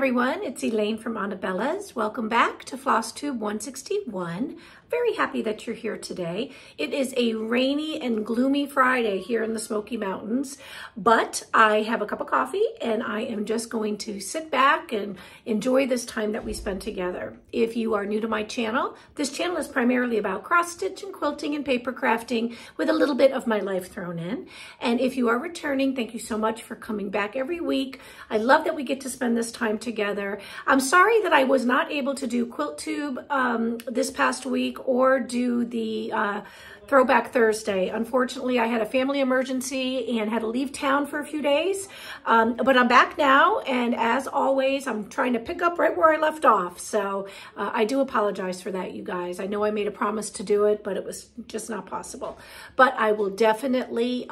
everyone, it's Elaine from Anabella's. Welcome back to FlossTube 161. Very happy that you're here today. It is a rainy and gloomy Friday here in the Smoky Mountains, but I have a cup of coffee and I am just going to sit back and enjoy this time that we spent together. If you are new to my channel, this channel is primarily about cross-stitch and quilting and paper crafting with a little bit of my life thrown in. And if you are returning, thank you so much for coming back every week. I love that we get to spend this time together. I'm sorry that I was not able to do QuiltTube this past week or do the Throwback Thursday. Unfortunately, I had a family emergency and had to leave town for a few days, but I'm back now, and as always, I'm trying to pick up right where I left off, so I do apologize for that, you guys. I know I made a promise to do it, but it was just not possible, but I will definitely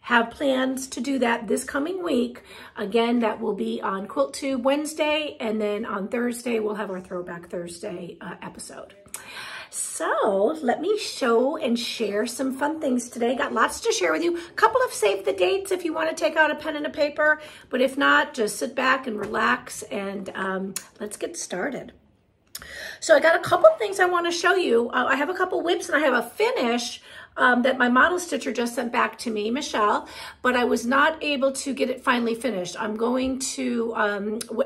have plans to do that this coming week. Again, that will be on Quilt Tube Wednesday, and then on Thursday, we'll have our Throwback Thursday episode. So let me show and share some fun things today. Got lots to share with you. A couple of save the dates if you want to take out a pen and a paper, but if not, just sit back and relax and let's get started. So I got a couple things I want to show you. I have a couple whips and I have a finish that my model stitcher just sent back to me, Michelle, but I was not able to get it finally finished. I'm going to,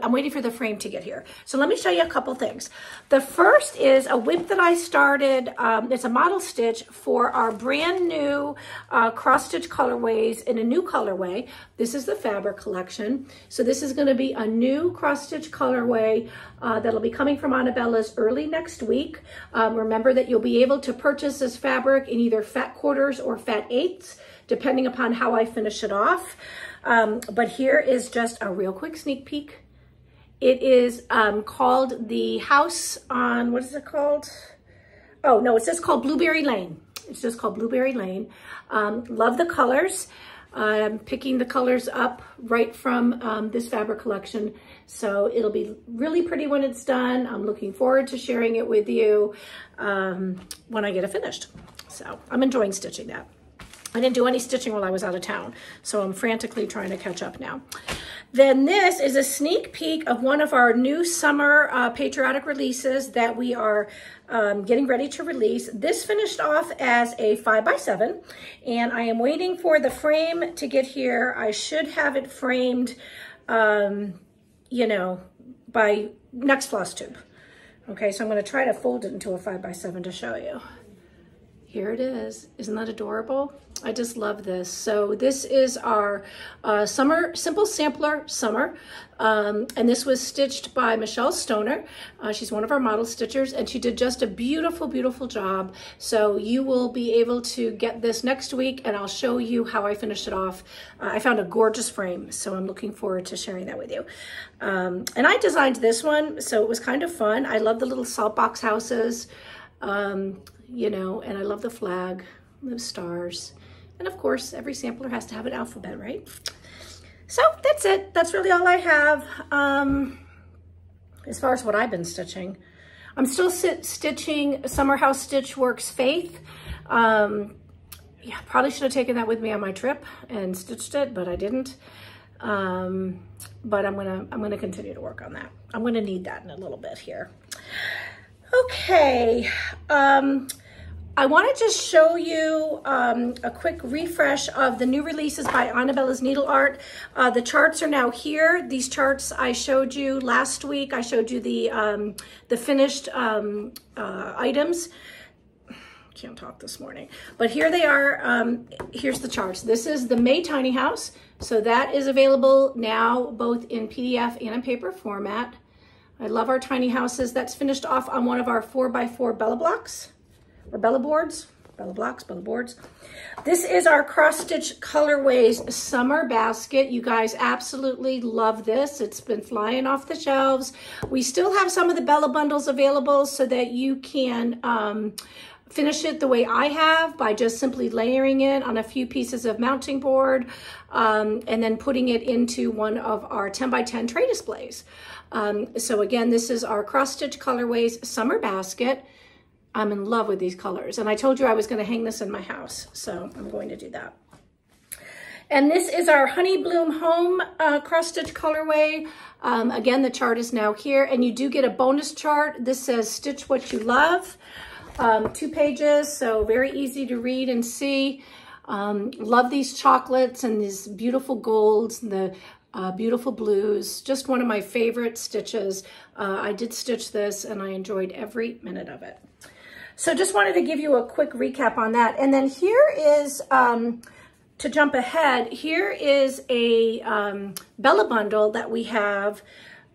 I'm waiting for the frame to get here. So let me show you a couple things. The first is a whip that I started. It's a model stitch for our brand new cross-stitch colorways in a new colorway. This is the fabric collection. So this is gonna be a new cross-stitch colorway that'll be coming from Anabella's early next week. Remember that you'll be able to purchase this fabric in either fat quarters or fat eighths, depending upon how I finish it off. But here is just a real quick sneak peek. It is called the house on, what is it called? Oh, no, it's just called Blueberry Lane. It's just called Blueberry Lane. Love the colors. I'm picking the colors up right from this fabric collection. So it'll be really pretty when it's done. I'm looking forward to sharing it with you when I get it finished. So I'm enjoying stitching that. I didn't do any stitching while I was out of town, so I'm frantically trying to catch up now. Then this is a sneak peek of one of our new summer patriotic releases that we are getting ready to release. This finished off as a 5x7, and I am waiting for the frame to get here. I should have it framed, you know, by next FlossTube. Okay, so I'm gonna try to fold it into a 5x7 to show you. Here it is. Isn't that adorable? I just love this. So this is our Summer Simple Sampler Summer. And this was stitched by Michelle Stoner. She's one of our model stitchers, and she did just a beautiful, beautiful job. So you will be able to get this next week, and I'll show you how I finished it off. I found a gorgeous frame, so I'm looking forward to sharing that with you. And I designed this one, so it was kind of fun. I love the little salt box houses, you know, and I love the flag, the stars. And of course, every sampler has to have an alphabet, right? So that's it. That's really all I have as far as what I've been stitching. I'm still stitching Summerhouse Stitchworks Faith. Yeah, probably should have taken that with me on my trip and stitched it, but I didn't. But I'm gonna continue to work on that. I'm gonna need that in a little bit here. Okay. I want to just show you a quick refresh of the new releases by Anabella's Needle Art. The charts are now here. These charts I showed you last week. I showed you the finished items. Can't talk this morning, but here they are. Here's the charts. This is the May Tiny House. So that is available now both in PDF and in paper format. I love our tiny houses. That's finished off on one of our 4x4 Bella blocks. Or Bella Boards, Bella blocks, Bella Boards. This is our cross-stitch colorways summer basket. You guys absolutely love this. It's been flying off the shelves. We still have some of the Bella bundles available so that you can finish it the way I have by just simply layering it on a few pieces of mounting board and then putting it into one of our 10x10 tray displays. So again, this is our cross-stitch colorways summer basket. I'm in love with these colors. And I told you I was going to hang this in my house, so I'm going to do that. And this is our Honey Bloom Home cross-stitch colorway. Again, the chart is now here, and you do get a bonus chart. This says Stitch What You Love, 2 pages, so very easy to read and see. Love these chocolates and these beautiful golds and the beautiful blues. Just one of my favorite stitches. I did stitch this and I enjoyed every minute of it. So just wanted to give you a quick recap on that. And then here is, to jump ahead, here is a Bella bundle that we have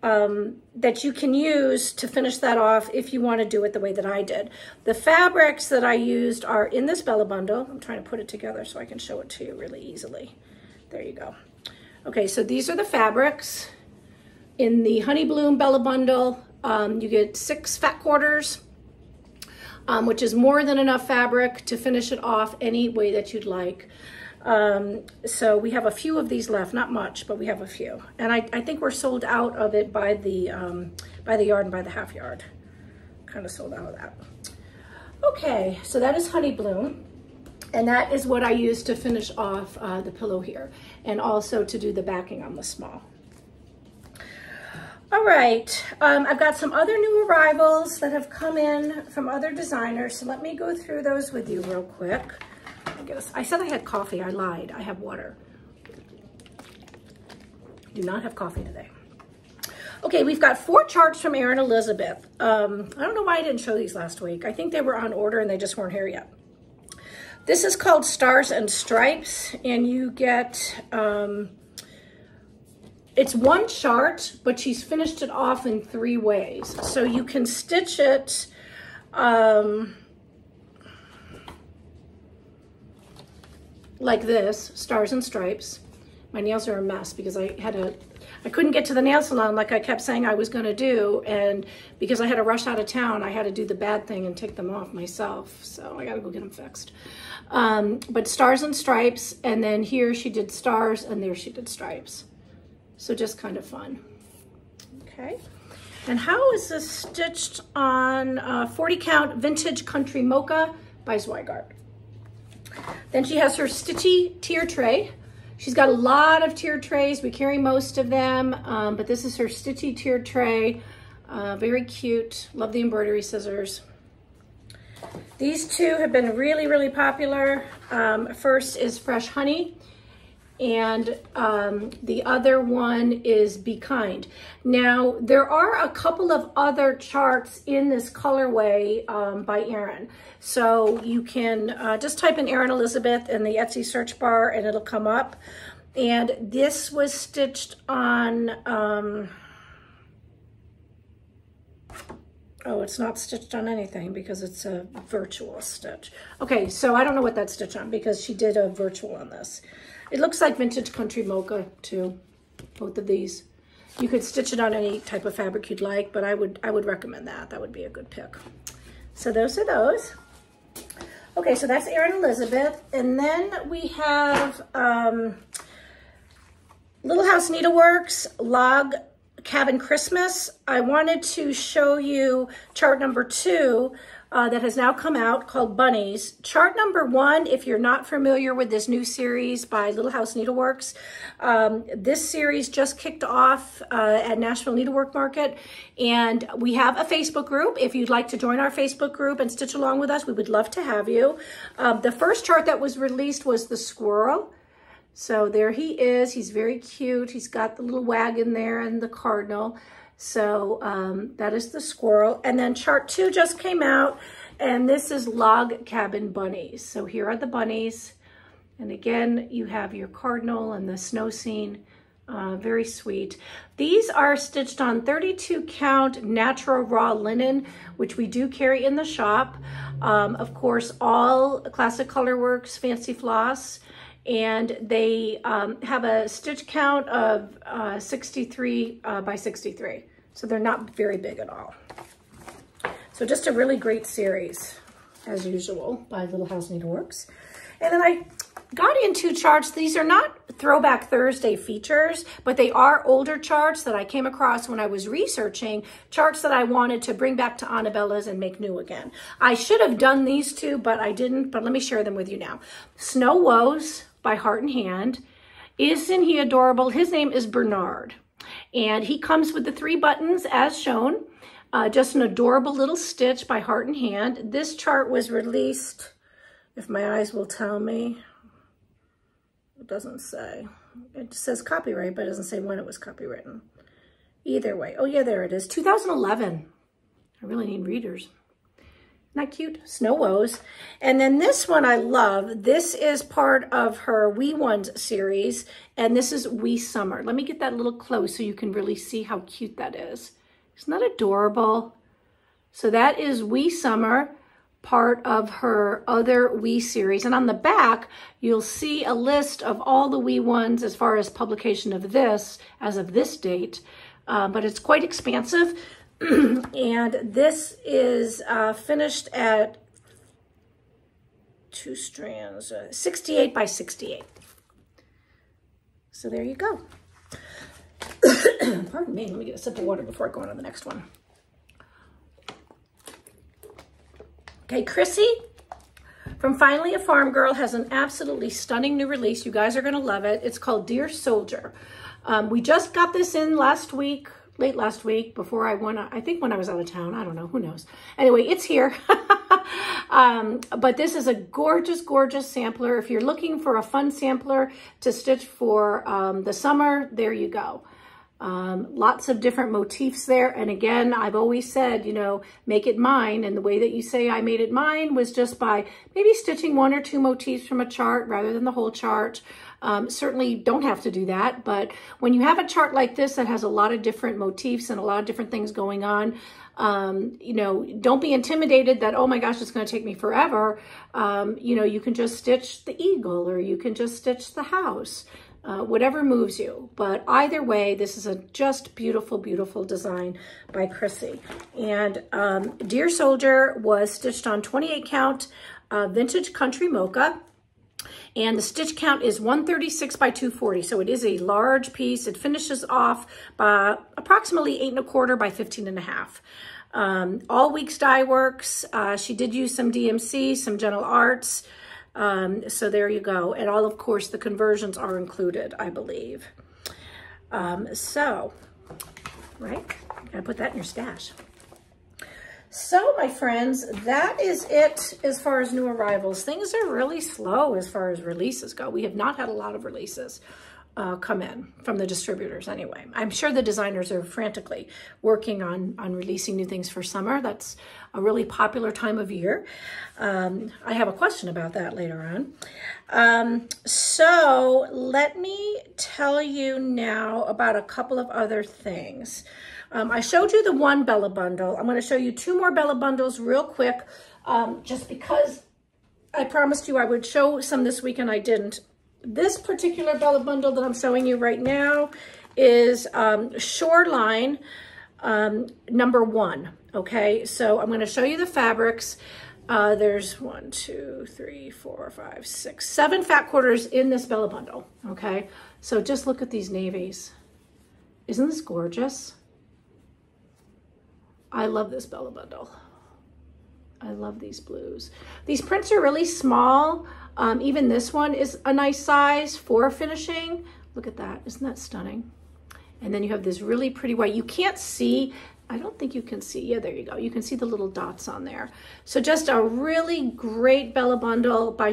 that you can use to finish that off if you want to do it the way that I did. The fabrics that I used are in this Bella bundle. I'm trying to put it together so I can show it to you really easily. There you go. Okay, so these are the fabrics in the Honey Bloom Bella bundle. You get 6 fat quarters, which is more than enough fabric to finish it off any way that you'd like. So we have a few of these left, not much, but we have a few. And I think we're sold out of it by the yard and by the half yard. Kind of sold out of that. Okay, so that is Honey Bloom. And that is what I used to finish off the pillow here, and also to do the backing on the small. All right, I've got some other new arrivals that have come in from other designers, so let me go through those with you real quick. I said I had coffee, I lied, I have water. Do not have coffee today. Okay, we've got 4 charts from Erin Elizabeth. I don't know why I didn't show these last week. I think they were on order and they just weren't here yet. This is called Stars and Stripes, and you get, it's 1 chart, but she's finished it off in 3 ways. So you can stitch it, like this, Stars and Stripes. My nails are a mess because I couldn't get to the nail salon like I kept saying I was gonna do, and because I had to rush out of town, I had to do the bad thing and take them off myself, so I gotta go get them fixed. But Stars and Stripes, and then here she did stars, and there she did stripes. So just kind of fun. Okay, and how is this stitched on 40 count Vintage Country Mocha by Zweigart? Then she has her Stitchy Tier Tray. She's got a lot of tier trays. We carry most of them, but this is her Stitchy Tier Tray. Very cute. Love the embroidery scissors. These 2 have been really, really popular. First is Fresh Honey, and the other one is Be Kind. Now, there are a couple of other charts in this colorway by Erin. So you can just type in Erin Elizabeth in the Etsy search bar and it'll come up. And this was stitched on, oh, it's not stitched on anything because it's a virtual stitch. Okay, so I don't know what that's stitched on because she did a virtual on this. It looks like Vintage Country Mocha too, both of these. You could stitch it on any type of fabric you'd like, but I would recommend that. That would be a good pick. So those are those. Okay, so that's Erin Elizabeth. And then we have Little House Needleworks, Log Cabin Christmas. I wanted to show you chart number 2, that has now come out, called Bunnies. Chart number 1, if you're not familiar with this new series by Little House Needleworks, this series just kicked off at Nashville Needlework Market, and we have a Facebook group. If you'd like to join our Facebook group and stitch along with us, we would love to have you. The first chart that was released was the squirrel. So there he is, he's very cute. He's got the little wagon there and the cardinal. So that is the squirrel. And then chart 2 just came out, and this is Log Cabin Bunnies. So here are the bunnies. And again, you have your cardinal and the snow scene. Very sweet. These are stitched on 32 count natural raw linen, which we do carry in the shop. Of course, all Classic Colorworks, Fancy Floss, and they have a stitch count of 63 by 63. So they're not very big at all. So just a really great series, as usual, by Little House Needleworks. And then I got in 2 charts. These are not Throwback Thursday features, but they are older charts that I came across when I was researching, charts that I wanted to bring back to Anabella's and make new again. I should have done these 2, but I didn't, but let me share them with you now. Snow Woes by Heart and Hand, Isn't he adorable? His name is Bernard, and he comes with the three buttons as shown. Just an adorable little stitch by Heart and Hand. This chart was released, if my eyes will tell me, it doesn't say. It just says copyright, but it doesn't say when it was copywritten. Either way, oh yeah, there it is, 2011. I really need readers. Not cute, Snow Woes. And then this one I love. This is part of her Wee Ones series, and this is Wee Summer. Let me get that a little close so you can really see how cute that is. Isn't that adorable? So that is Wee Summer, part of her other Wee series. And on the back, you'll see a list of all the Wee Ones as far as publication of this, as of this date, but it's quite expansive. And this is finished at 2 strands, 68 by 68. So there you go. Pardon me, let me get a sip of water before I go on to the next one. Okay, Chrissy from Finally a Farm Girl has an absolutely stunning new release. You guys are going to love it. It's called Dear Soldier. We just got this in last week. Late last week before I went, I think when I was out of town, I don't know, who knows. Anyway, it's here. But this is a gorgeous, gorgeous sampler. If you're looking for a fun sampler to stitch for the summer, there you go. Lots of different motifs there. And again, I've always said, you know, make it mine. And the way that you say I made it mine was just by maybe stitching 1 or 2 motifs from a chart rather than the whole chart. Certainly you don't have to do that, but when you have a chart like this that has a lot of different motifs and a lot of different things going on, you know, don't be intimidated that, oh my gosh, it's going to take me forever. You know, you can just stitch the eagle or you can just stitch the house. Whatever moves you, but either way, this is a just beautiful, beautiful design by Chrissy. And Dear Soldier was stitched on 28 count vintage country mocha, and the stitch count is 136 by 240, so it is a large piece. It finishes off by approximately 8 1/4 by 15 1/2. All Weeks Dye Works. She did use some DMC, some Gentle Arts. So there you go. And all, of course, the conversions are included, I believe. So, right? Gotta put that in your stash. So, my friends, that is it as far as new arrivals. Things are really slow as far as releases go. We have not had a lot of releases come in from the distributors anyway. I'm sure the designers are frantically working on releasing new things for summer. That's a really popular time of year. I have a question about that later on. So let me tell you now about a couple of other things. I showed you the one Bella bundle. I'm going to show you 2 more Bella bundles real quick, just because I promised you I would show some this week and I didn't. This particular Bella bundle that I'm showing you right now is Shoreline #1, okay? So I'm gonna show you the fabrics. There's 1, 2, 3, 4, 5, 6, 7 fat quarters in this Bella bundle, okay? So just look at these navies. Isn't this gorgeous? I love this Bella bundle. I love these blues. These prints are really small. Even this one is a nice size for finishing. Look at that, isn't that stunning? And then you have this really pretty white. You can't see, I don't think you can see. Yeah, there you go. You can see the little dots on there. So just a really great Bella bundle by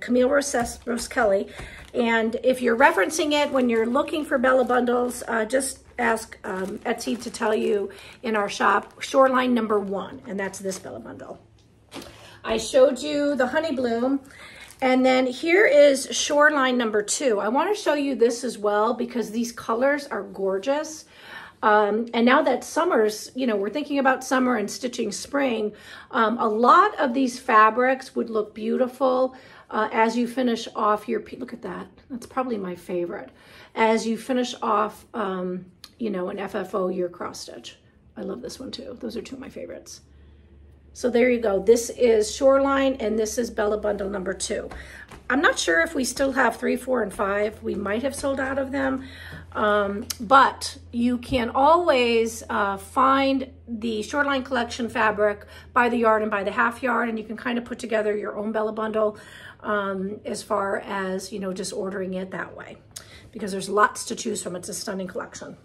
Camille Rose-Kelly. And if you're referencing it when you're looking for Bella bundles, just ask Etsy to tell you in our shop, Shoreline #1, and that's this Bella bundle. I showed you the Honey Bloom, and then here is Shoreline #2. I want to show you this as well because these colors are gorgeous. And now that summer's, you know, we're thinking about summer and stitching spring, a lot of these fabrics would look beautiful as you finish off your, look at that, that's probably my favorite, as you finish off, you know, an FFO year cross stitch. I love this one too. Those are 2 of my favorites. So there you go. This is Shoreline and this is Bella bundle #2. I'm not sure if we still have 3, 4, and 5. We might have sold out of them, but you can always find the Shoreline collection fabric by the yard and by the half yard, and you can kind of put together your own Bella bundle as far as, you know, just ordering it that way. because there's lots to choose from. It's a stunning collection.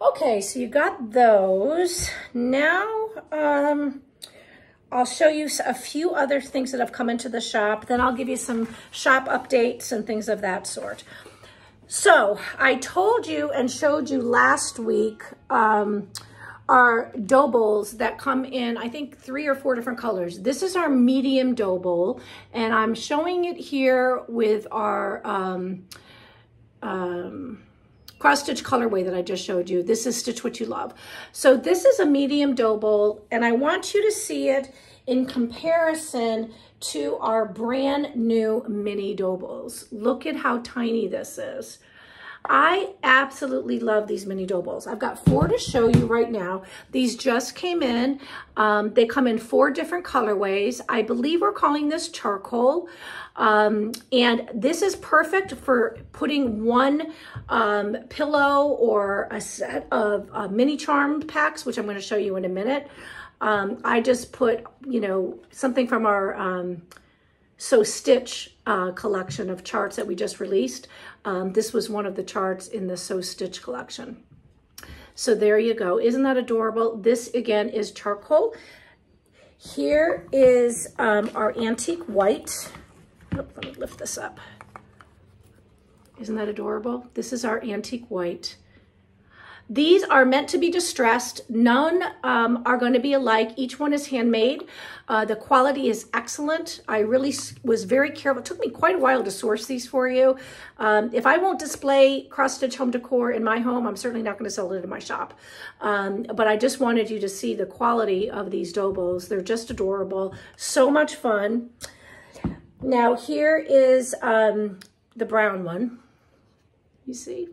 Okay, so you got those. Now, I'll show you a few other things that have come into the shop. Then I'll give you some shop updates and things of that sort. So I told you and showed you last week our dough bowls that come in, I think, 3 or 4 different colors. This is our medium dough bowl, and I'm showing it here with our cross-stitch colorway that I just showed you. This is Stitch What You Love. So this is a medium dough bowl, and I want you to see it in comparison to our brand new mini dough bowls. Look at how tiny this is. I absolutely love these mini dough bowls. I've got 4 to show you right now. These just came in. They come in 4 different colorways. I believe we're calling this charcoal. And this is perfect for putting one pillow or a set of mini charm packs, which I'm going to show you in a minute. I just put, you know, something from our So Stitch collection of charts that we just released. This was one of the charts in the So Stitch collection. So there you go. Isn't that adorable? This again is charcoal. Here is our antique white. Oh, let me lift this up. Isn't that adorable? This is our antique white. These are meant to be distressed. None are going to be alike. Each one is handmade. The quality is excellent. I really was very careful. It took me quite a while to source these for you. If I won't display cross-stitch home decor in my home, I'm certainly not going to sell it in my shop. But I just wanted you to see the quality of these dough bowls. They're just adorable. So much fun. Now here is the brown one. You see?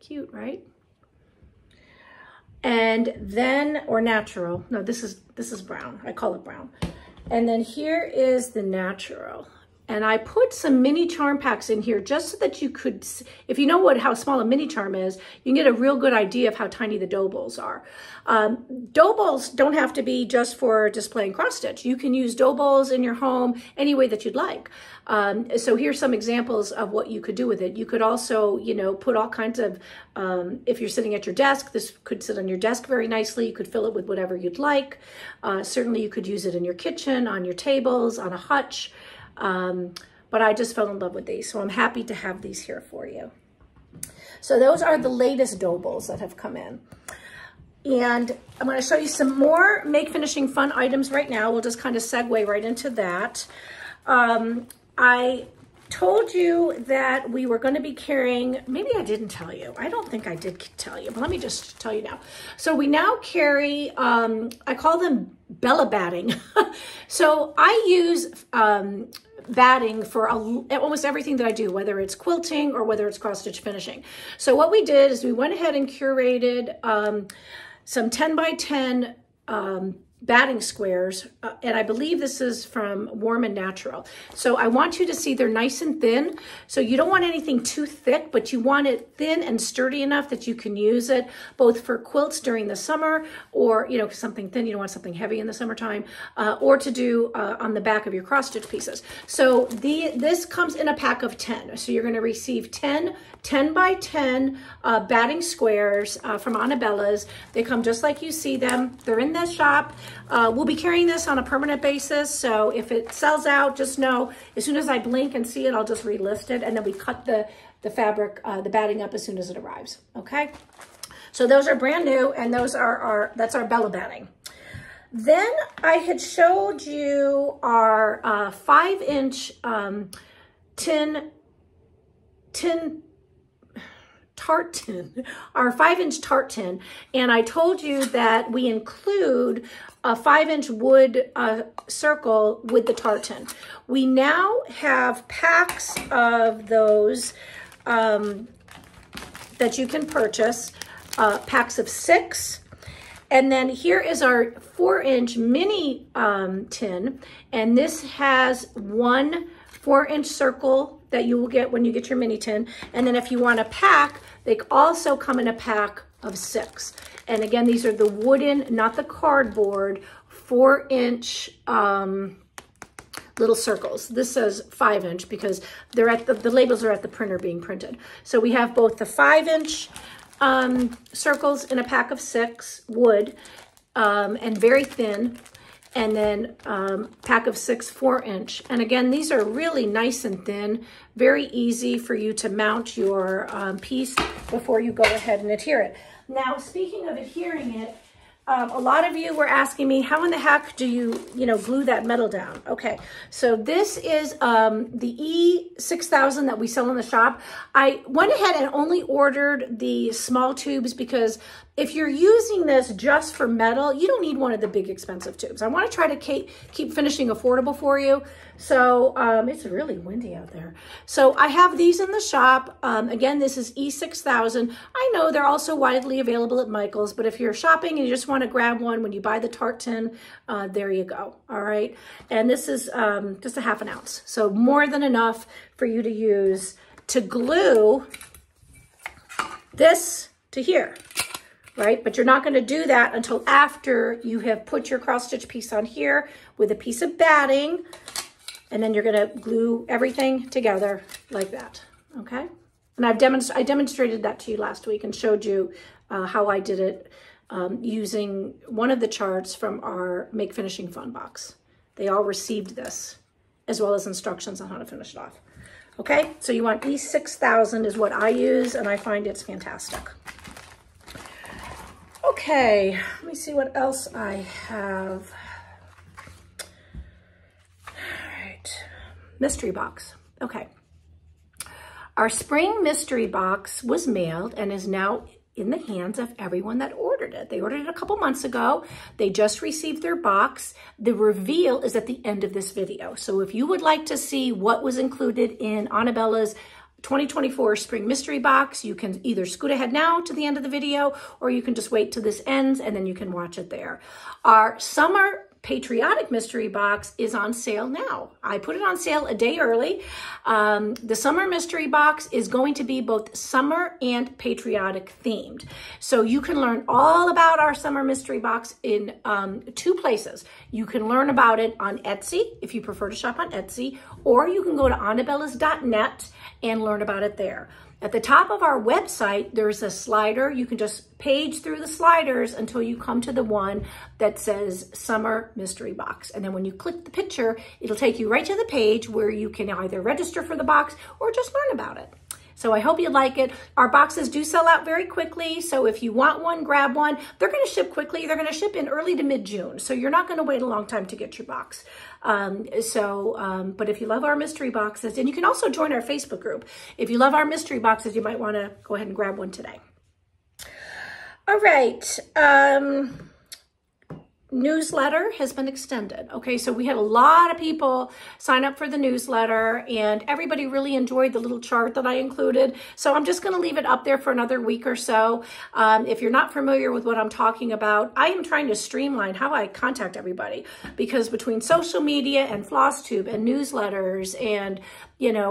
Cute, right? And then, or natural, no, this is brown, I call it brown. And then here is the natural. And I put some mini charm packs in here just so that you could, if you know how small a mini charm is, you can get a real good idea of how tiny the dough bowls are. Dough bowls don't have to be just for displaying cross stitch. You can use dough bowls in your home any way that you'd like. So here's some examples of what you could do with it. You could also, you know, put all kinds of, if you're sitting at your desk, this could sit on your desk very nicely. You could fill it with whatever you'd like. Certainly you could use it in your kitchen, on your tables, on a hutch. But I just fell in love with these, so I'm happy to have these here for you. So those are the latest dough bowls that have come in. And I'm going to show you some more Make Finishing Fun items right now. We'll just kind of segue right into that. I told you that we were going to be carrying, maybe I didn't tell you. I don't think I did tell you, but let me just tell you now. So we now carry, I call them Bella batting. So I use batting for almost everything that I do, whether it's quilting or whether it's cross-stitch finishing. So what we did is we went ahead and curated some 10x10 batting squares, and I believe this is from Warm and Natural. So I want you to see they're nice and thin. So you don't want anything too thick, but you want it thin and sturdy enough that you can use it both for quilts during the summer, or, you know, something thin, you don't want something heavy in the summertime, or to do on the back of your cross stitch pieces. So this comes in a pack of 10. So you're going to receive 10 10x10 batting squares from Anabella's. They come just like you see them. They're in this shop. We'll be carrying this on a permanent basis, so if it sells out, just know as soon as I blink and see it, I'll just relist it, and then we cut the fabric, the batting up as soon as it arrives, okay? So those are brand new, and those are that's our Bella batting. Then I had showed you our 5-inch tartan, our 5-inch tartan, and I told you that we include a 5-inch wood circle with the tartan. We now have packs of those that you can purchase, packs of 6. And then here is our 4-inch mini tin, and this has one 4-inch circle that you will get when you get your mini tin. And then if you want a pack, they also come in a pack of 6. And again, these are the wooden, not the cardboard, 4-inch little circles. This says 5-inch because they're at the labels are at the printer being printed. So we have both the 5-inch circles in a pack of 6 wood and very thin, and then pack of 6 4-inch. And again, these are really nice and thin, very easy for you to mount your piece before you go ahead and adhere it. Now, speaking of adhering it, a lot of you were asking me, how in the heck do you glue that metal down? Okay, so this is the E6000 that we sell in the shop. I went ahead and only ordered the small tubes because if you're using this just for metal, you don't need one of the big expensive tubes. I want to try to keep finishing affordable for you. So it's really windy out there. So I have these in the shop. Again, this is E6000. I know they're also widely available at Michael's, but if you're shopping and you just want to grab one when you buy the tartan, there you go. All right. And this is just a half an ounce. So more than enough for you to use to glue this to here. Right, but you're not going to do that until after you have put your cross stitch piece on here with a piece of batting, and then you're going to glue everything together like that. Okay, and I demonstrated that to you last week and showed you how I did it using one of the charts from our Make Finishing Fun box. They all received this as well as instructions on how to finish it off. Okay, so you want E6000 is what I use, and I find it's fantastic. Okay, let me see what else I have. All right, mystery box. Okay. Our spring mystery box was mailed and is now in the hands of everyone that ordered it. They ordered it a couple months ago. They just received their box. The reveal is at the end of this video. So if you would like to see what was included in Anabella's 2024 spring mystery box, you can either scoot ahead now to the end of the video, or you can just wait till this ends and then you can watch it there. Our summer patriotic mystery box is on sale now. I put it on sale a day early. The summer mystery box is going to be both summer and patriotic themed. So you can learn all about our summer mystery box in two places. You can learn about it on Etsy, if you prefer to shop on Etsy, or you can go to anabella's.net and learn about it there. At the top of our website, there's a slider. You can just page through the sliders until you come to the one that says Summer Mystery Box. And then when you click the picture, it'll take you right to the page where you can either register for the box or just learn about it. So I hope you like it. Our boxes do sell out very quickly. So if you want one, grab one. They're going to ship quickly. They're going to ship in early to mid-June. So you're not going to wait a long time to get your box. But if you love our mystery boxes, and you can also join our Facebook group. If you love our mystery boxes, you might want to go ahead and grab one today. All right. Newsletter has been extended. Okay, so we had a lot of people sign up for the newsletter, and everybody really enjoyed the little chart that I included. So I'm just going to leave it up there for another week or so. If you're not familiar with what I'm talking about, I am trying to streamline how I contact everybody, because between social media and FlossTube and newsletters and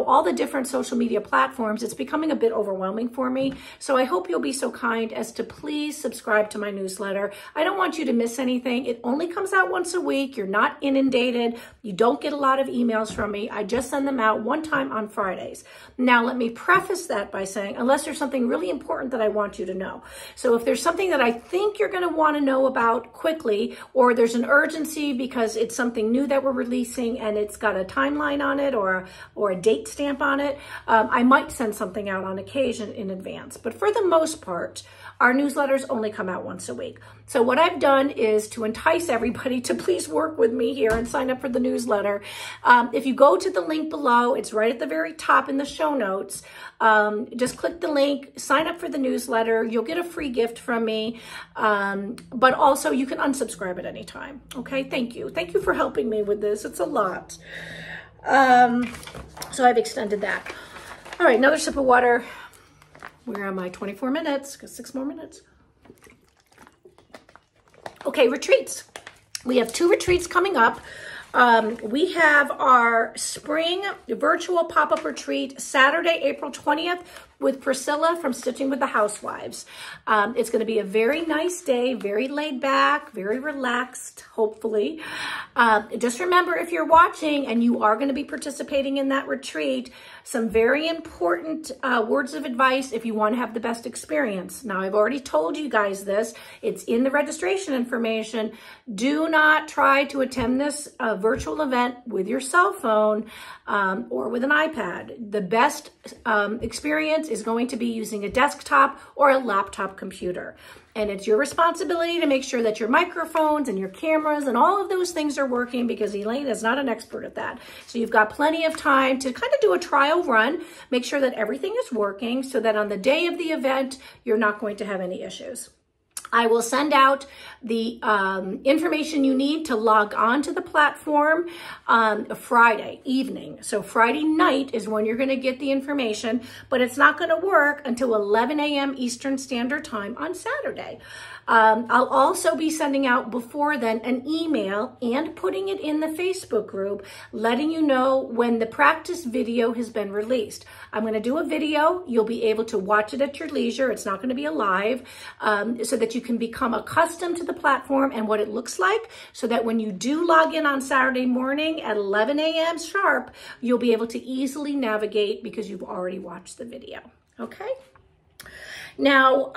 all the different social media platforms, it's becoming a bit overwhelming for me. So I hope you'll be so kind as to please subscribe to my newsletter. I don't want you to miss anything. It only comes out once a week. You're not inundated. You don't get a lot of emails from me. I just send them out one time on Fridays. Now, let me preface that by saying, unless there's something really important that I want you to know. So if there's something that I think you're going to want to know about quickly, or there's an urgency because it's something new that we're releasing and it's got a timeline on it or a date stamp on it, I might send something out on occasion in advance. But for the most part, our newsletters only come out once a week. So what I've done is to entice everybody to please work with me here and sign up for the newsletter. If you go to the link below, it's right at the very top in the show notes. Just click the link, sign up for the newsletter. You'll get a free gift from me, but also you can unsubscribe at any time. Okay, thank you. Thank you for helping me with this. It's a lot. So I've extended that. All right, another sip of water. We're on my 24 minutes, got 6 more minutes. Okay, retreats. We have 2 retreats coming up. We have our spring virtual pop-up retreat Saturday, April 20th. with Priscilla from Stitching with the Housewives. It's going to be a very nice day, very laid back, very relaxed, hopefully. Just remember, if you're watching and you are going to be participating in that retreat, some very important words of advice if you want to have the best experience. Now, I've already told you guys this. It's in the registration information. Do not try to attend this virtual event with your cell phone or with an iPad. The best experience is going to be using a desktop or a laptop computer. And it's your responsibility to make sure that your microphones and your cameras and all of those things are working, because Elaine is not an expert at that. So you've got plenty of time to kind of do a trial run, make sure that everything is working so that on the day of the event, you're not going to have any issues. I will send out the information you need to log on to the platform Friday evening. So Friday night is when you're going to get the information, but it's not going to work until 11 a.m. Eastern Standard Time on Saturday. I'll also be sending out before then an email and putting it in the Facebook group, letting you know when the practice video has been released. I'm going to do a video. You'll be able to watch it at your leisure. It's not going to be live, so that you can become accustomed to the platform and what it looks like, so that when you do log in on Saturday morning at 11 a.m. sharp, you'll be able to easily navigate because you've already watched the video, okay? Now,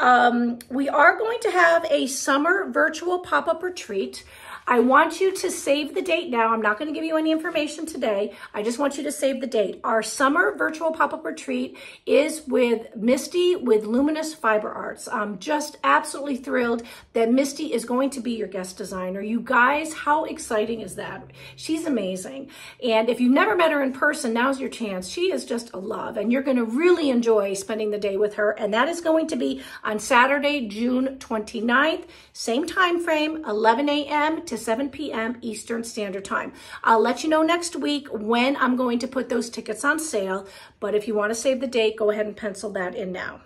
we are going to have a summer virtual pop-up retreat. I want you to save the date now. I'm not going to give you any information today. I just want you to save the date. Our summer virtual pop-up retreat is with Misty with Luminous Fiber Arts. I'm just absolutely thrilled that Misty is going to be your guest designer. You guys, how exciting is that? She's amazing. And if you've never met her in person, now's your chance. She is just a love, and you're going to really enjoy spending the day with her. And that is going to be on Saturday, June 29th, same time frame, 11 a.m. to 7 p.m. Eastern Standard Time. I'll let you know next week when I'm going to put those tickets on sale, but if you want to save the date, go ahead and pencil that in now.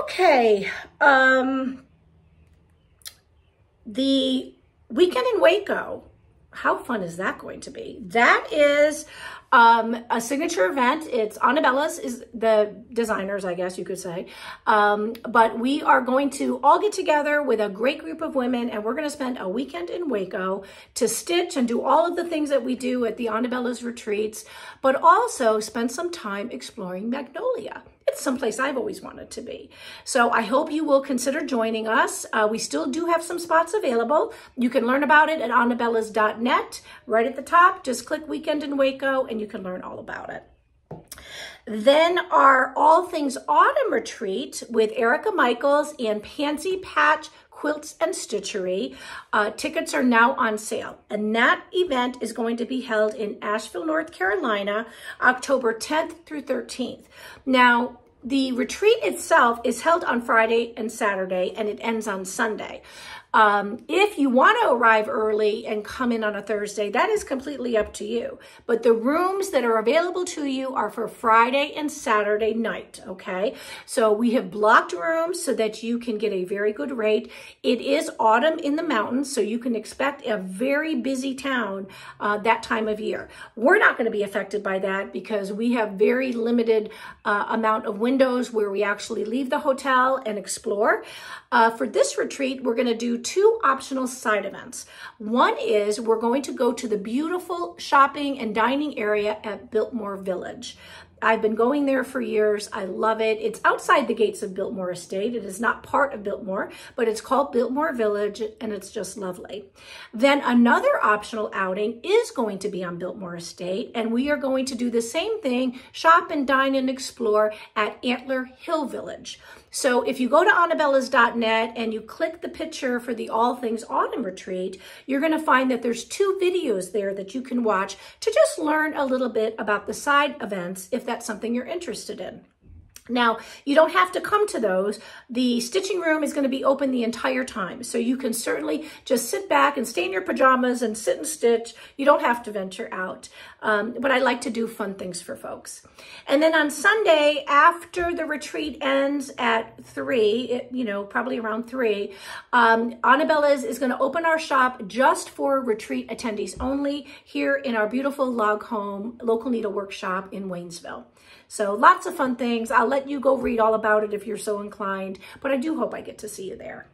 Okay, the weekend in Waco, how fun is that going to be? That is a signature event. It's Anabella's is the designers, I guess you could say. But we are going to all get together with a great group of women, and we're going to spend a weekend in Waco to stitch and do all of the things that we do at the Anabella's retreats, but also spend some time exploring Magnolia. It's someplace I've always wanted to be. So I hope you will consider joining us. We still do have some spots available. You can learn about it at anabella's.net. Right at the top, just click Weekend in Waco and you can learn all about it. Then our All Things Autumn retreat with Erica Michaels and Pansy Patch Quilts and Stitchery. Tickets are now on sale, and that event is going to be held in Asheville, North Carolina, October 10th through 13th. Now, the retreat itself is held on Friday and Saturday, and it ends on Sunday. If you want to arrive early and come in on a Thursday, that is completely up to you. But the rooms that are available to you are for Friday and Saturday night, okay? So we have blocked rooms so that you can get a very good rate. It is autumn in the mountains, so you can expect a very busy town that time of year. We're not going to be affected by that because we have very limited amount of windows where we actually leave the hotel and explore. For this retreat, we're going to do two optional side events. One is we're going to go to the beautiful shopping and dining area at Biltmore Village. I've been going there for years. I love it. It's outside the gates of Biltmore Estate. It is not part of Biltmore, but it's called Biltmore Village, and it's just lovely. Then another optional outing is going to be on Biltmore Estate, and we are going to do the same thing, shop and dine and explore at Antler Hill Village. So if you go to anabella's.net and you click the picture for the All Things Autumn Retreat, you're going to find that there's two videos there that you can watch to just learn a little bit about the side events if that's something you're interested in. Now, you don't have to come to those. The stitching room is going to be open the entire time, so you can certainly just sit back and stay in your pajamas and sit and stitch. You don't have to venture out. But I like to do fun things for folks. And then on Sunday, after the retreat ends at 3, probably around 3, Anabella's is going to open our shop just for retreat attendees only here in our beautiful log home, local needle workshop in Waynesville. So lots of fun things. I'll let you go read all about it if you're so inclined, but I do hope I get to see you there.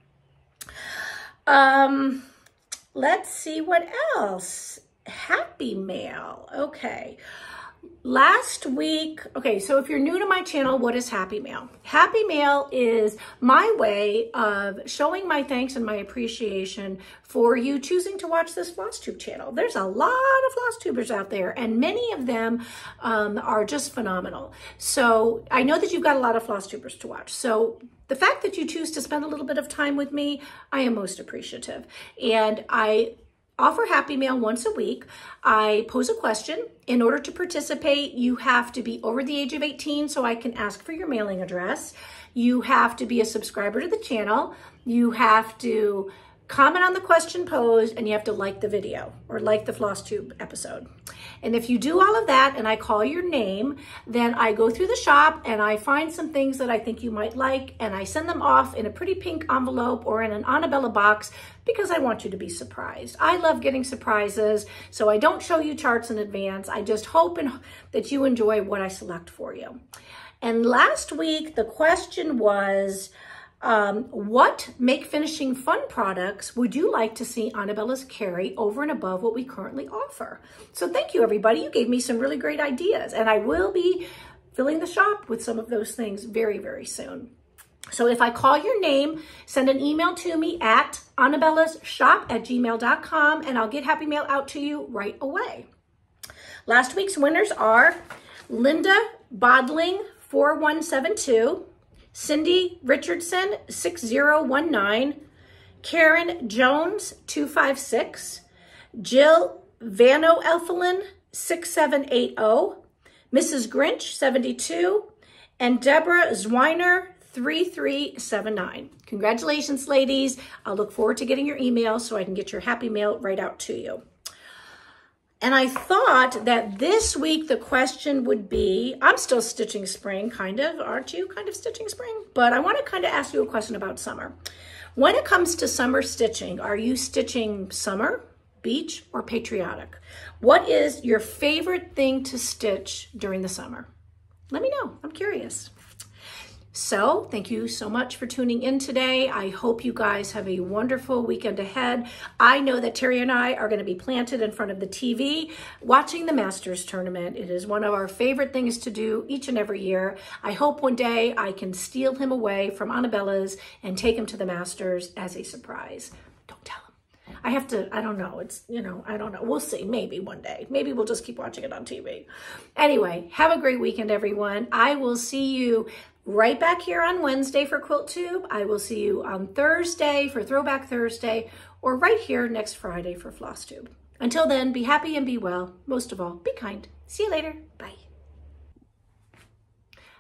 Let's see what else. Happy mail. Okay. Last week, okay, so if you're new to my channel, what is Happy Mail? Happy Mail is my way of showing my thanks and my appreciation for you choosing to watch this FlossTube channel. There's a lot of FlossTubers out there, and many of them are just phenomenal. So I know that you've got a lot of FlossTubers to watch. So the fact that you choose to spend a little bit of time with me, I am most appreciative. And I offer Happy Mail once a week. I pose a question. In order to participate, you have to be over the age of 18, so I can ask for your mailing address. You have to be a subscriber to the channel. You have to comment on the question posed, and you have to like the video or like the FlossTube episode. And if you do all of that and I call your name, then I go through the shop and I find some things that I think you might like, and I send them off in a pretty pink envelope or in an Anabella box because I want you to be surprised. I love getting surprises, so I don't show you charts in advance. I just hope that you enjoy what I select for you. And last week, the question was, what Make Finishing Fun products would you like to see Anabella's carry over and above what we currently offer? So thank you, everybody. You gave me some really great ideas, and I will be filling the shop with some of those things very, very soon. So if I call your name, send an email to me at anabellasshop@gmail.com, and I'll get Happy Mail out to you right away. Last week's winners are Linda Bodling, 4172. Cindy Richardson, 6019, Karen Jones, 256, Jill Vano Elfelin, 6780, Mrs. Grinch, 72, and Deborah Zweiner, 3379. Congratulations, ladies. I'll look forward to getting your email so I can get your Happy Mail right out to you. And I thought that this week the question would be, I'm still stitching spring, kind of, aren't you kind of stitching spring? But I want to kind of ask you a question about summer. When it comes to summer stitching, are you stitching summer, beach, or patriotic? What is your favorite thing to stitch during the summer? Let me know, I'm curious. So thank you so much for tuning in today. I hope you guys have a wonderful weekend ahead. I know that Terry and I are going to be planted in front of the TV watching the Masters Tournament. It is one of our favorite things to do each and every year. I hope one day I can steal him away from Anabella's and take him to the Masters as a surprise. Don't tell him. I have to, I don't know. It's, I don't know. We'll see. Maybe one day. Maybe we'll just keep watching it on TV. Anyway, have a great weekend, everyone. I will see you right back here on Wednesday for QuiltTube. I will see you on Thursday for Throwback Thursday, or right here next Friday for FlossTube. Until then, be happy and be well. Most of all, be kind. See you later. Bye.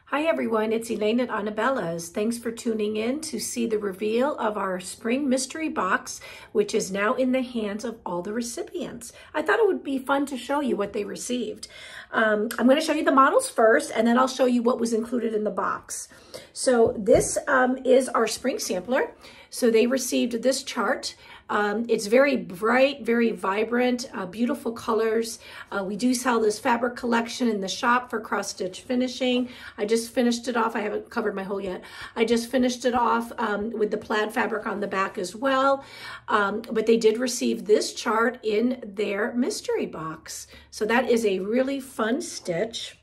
Hi, everyone. It's Elaine at Anabella's. Thanks for tuning in to see the reveal of our spring mystery box, which is now in the hands of all the recipients. I thought it would be fun to show you what they received. I'm going to show you the models first, and then I'll show you what was included in the box. So this is our spring sampler. So they received this chart. It's very bright, very vibrant, beautiful colors. We do sell this fabric collection in the shop for cross-stitch finishing. I just finished it off. I haven't covered my hole yet. I just finished it off with the plaid fabric on the back as well. But they did receive this chart in their mystery box. So that is a really fun stitch.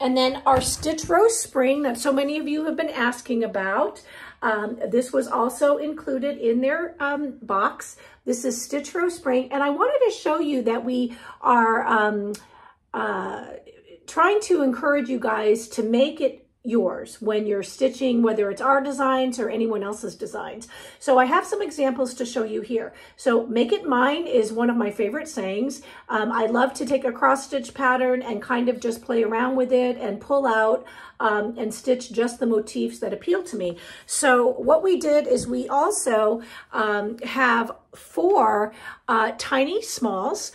And then our Stitch Rose Spring that so many of you have been asking about. This was also included in their box. This is Stitch Rose Spring. And I wanted to show you that we are trying to encourage you guys to make it yours when you're stitching, whether it's our designs or anyone else's designs. So I have some examples to show you here. So make it mine is one of my favorite sayings. I love to take a cross stitch pattern and kind of just play around with it and pull out and stitch just the motifs that appeal to me. So what we did is we also have 4 tiny smalls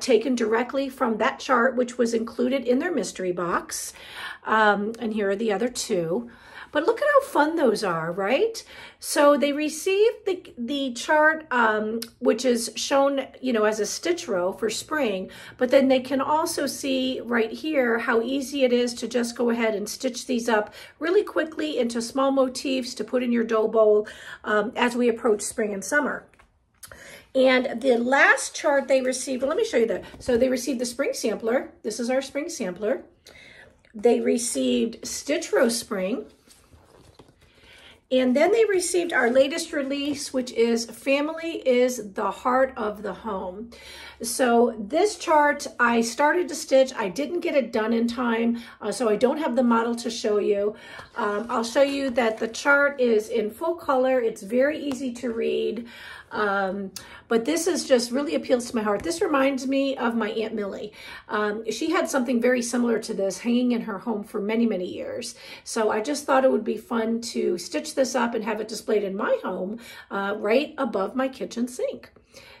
taken directly from that chart, which was included in their mystery box. And here are the other two. But look at how fun those are, right? So they received the chart, which is shown, you know, as a stitch row for spring, but then they can also see right here how easy it is to just go ahead and stitch these up really quickly into small motifs to put in your dough bowl as we approach spring and summer. And the last chart they received, well, let me show you that. So they received the spring sampler. This is our spring sampler. They received Stitch Rose Spring. And then they received our latest release, which is Family is the Heart of the Home. So this chart, I started to stitch. I didn't get it done in time, so I don't have the model to show you. I'll show you that the chart is in full color. It's very easy to read, but this is just really appeals to my heart. This reminds me of my Aunt Millie. She had something very similar to this hanging in her home for many, many years. So I just thought it would be fun to stitch this up and have it displayed in my home right above my kitchen sink.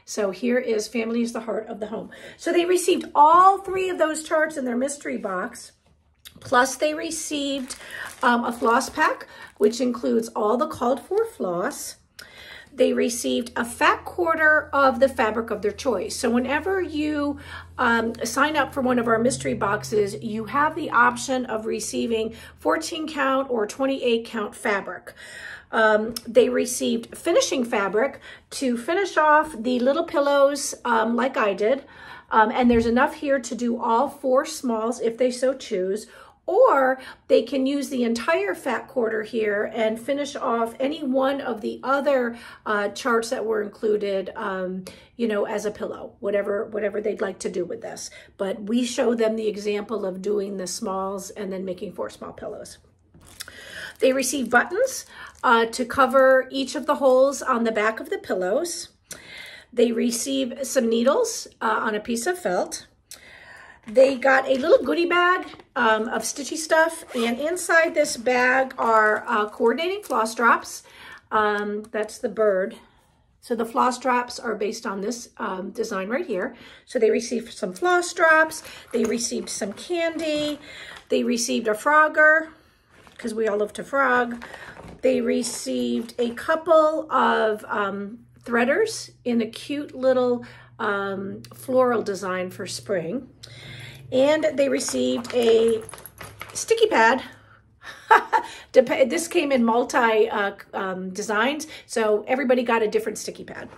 So here is Family is the Heart of the Home. So they received all three of those charts in their mystery box, plus they received a floss pack, which includes all the called for floss. They received a fat quarter of the fabric of their choice. So whenever you sign up for one of our mystery boxes, you have the option of receiving 14 count or 28 count fabric. They received finishing fabric to finish off the little pillows like I did. And there's enough here to do all four smalls if they so choose, or they can use the entire fat quarter here and finish off any one of the other charts that were included, you know, as a pillow, whatever they'd like to do with this. But we show them the example of doing the smalls and then making four small pillows. They receive buttons to cover each of the holes on the back of the pillows. They receive some needles on a piece of felt. They got a little goodie bag of stitchy stuff, and inside this bag are coordinating floss drops. That's the bird. So the floss drops are based on this design right here. So they received some floss drops. They received some candy. They received a Frogger, because we all love to frog. They received a couple of threaders in a cute little floral design for spring. And they received a sticky pad. This came in multi designs, so everybody got a different sticky pad.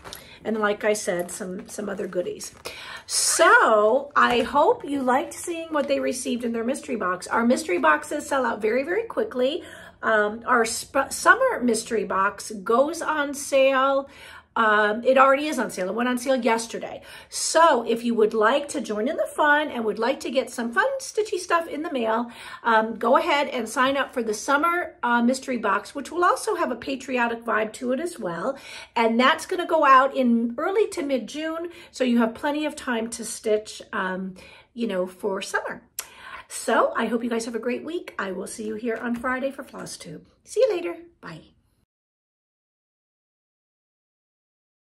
And like I said, some other goodies. So I hope you liked seeing what they received in their mystery box. Our mystery boxes sell out very, very quickly. Our summer mystery box goes on sale. It already is on sale. It went on sale yesterday. So if you would like to join in the fun and would like to get some fun stitchy stuff in the mail, go ahead and sign up for the summer mystery box, which will also have a patriotic vibe to it as well. And that's going to go out in early to mid-June. So you have plenty of time to stitch, you know, for summer. So I hope you guys have a great week. I will see you here on Friday for FlossTube. See you later. Bye.